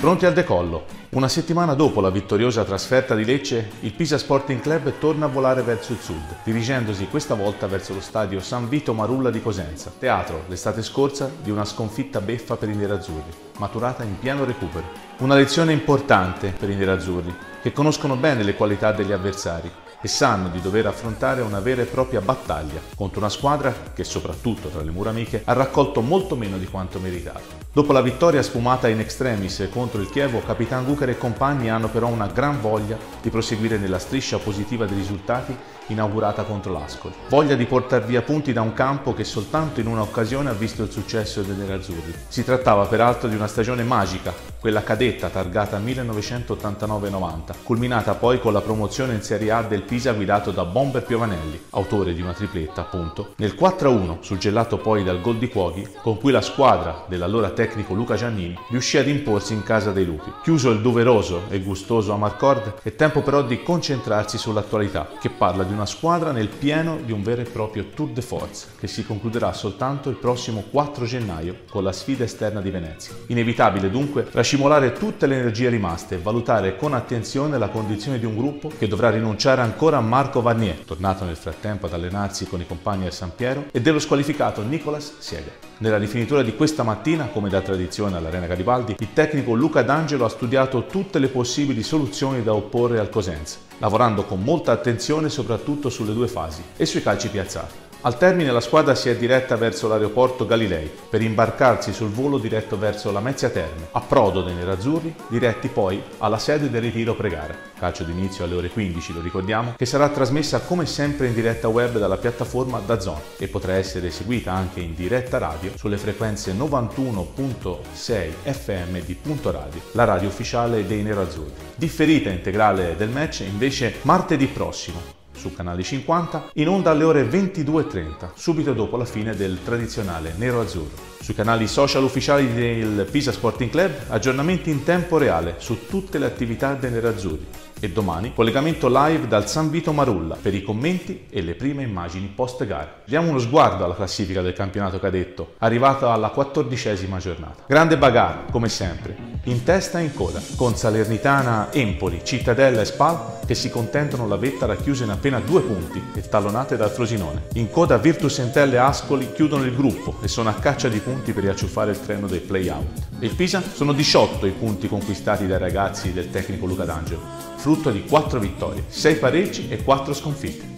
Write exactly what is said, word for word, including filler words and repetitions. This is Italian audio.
Pronti al decollo. Una settimana dopo la vittoriosa trasferta di Lecce, il Pisa Sporting Club torna a volare verso il sud, dirigendosi questa volta verso lo stadio San Vito Marulla di Cosenza, teatro l'estate scorsa di una sconfitta beffa per i nerazzurri, maturata in pieno recupero. Una lezione importante per i nerazzurri, che conoscono bene le qualità degli avversari e sanno di dover affrontare una vera e propria battaglia contro una squadra che, soprattutto tra le mura amiche, ha raccolto molto meno di quanto meritato. Dopo la vittoria sfumata in extremis contro il Chievo, Capitan Guccher e compagni hanno però una gran voglia di proseguire nella striscia positiva dei risultati inaugurata contro l'Ascoli. Voglia di portar via punti da un campo che soltanto in una occasione ha visto il successo dei nerazzurri. Si trattava peraltro di una stagione magica, quella cadetta targata millenovecentottantanove novanta, culminata poi con la promozione in Serie A del Pisa guidato da Bomber Piovanelli, autore di una tripletta appunto, nel quattro a uno suggellato poi dal gol di Cuoghi, con cui la squadra dell'allora tecnico Luca Giannini riuscì ad imporsi in casa dei lupi. Chiuso il doveroso e gustoso amarcord, è tempo però di concentrarsi sull'attualità, che parla di una squadra nel pieno di un vero e proprio tour de force che si concluderà soltanto il prossimo quattro gennaio con la sfida esterna di Venezia. Inevitabile dunque racimolare tutte le energie rimaste e valutare con attenzione la condizione di un gruppo che dovrà rinunciare ancora a Marco Varnier, tornato nel frattempo ad allenarsi con i compagni del San Piero, e dello squalificato Nicolas Siega. Nella rifinitura di questa mattina, come da tradizione all'Arena Garibaldi, il tecnico Luca D'Angelo ha studiato tutte le possibili soluzioni da opporre al Cosenza, lavorando con molta attenzione soprattutto sulle due fasi e sui calci piazzati. Al termine la squadra si è diretta verso l'aeroporto Galilei per imbarcarsi sul volo diretto verso Lamezia Terme, approdo dei nerazzurri, diretti poi alla sede del ritiro pregare. Calcio d'inizio alle ore quindici, lo ricordiamo, che sarà trasmessa come sempre in diretta web dalla piattaforma D A Z N e potrà essere seguita anche in diretta radio sulle frequenze novantuno virgola sei effe emme di Punto Radio, la radio ufficiale dei nerazzurri. Differita integrale del match invece martedì prossimo, su Canale cinquanta, in onda alle ore ventidue e trenta, subito dopo la fine del tradizionale nero-azzurro. Sui canali social ufficiali del Pisa Sporting Club, aggiornamenti in tempo reale su tutte le attività dei nerazzurri. E domani, collegamento live dal San Vito Marulla per i commenti e le prime immagini post-gara. Diamo uno sguardo alla classifica del campionato cadetto, arrivata alla quattordicesima giornata. Grande bagarre, come sempre, in testa e in coda, con Salernitana, Empoli, Cittadella e Spal che si contentano la vetta racchiusa in appena due punti e tallonate dal Frosinone. In coda Virtus Entella e Ascoli chiudono il gruppo e sono a caccia di punti per riacciuffare il treno dei play-out. Il Pisa sono diciotto i punti conquistati dai ragazzi del tecnico Luca D'Angelo, frutto di quattro vittorie, sei pareggi e quattro sconfitte.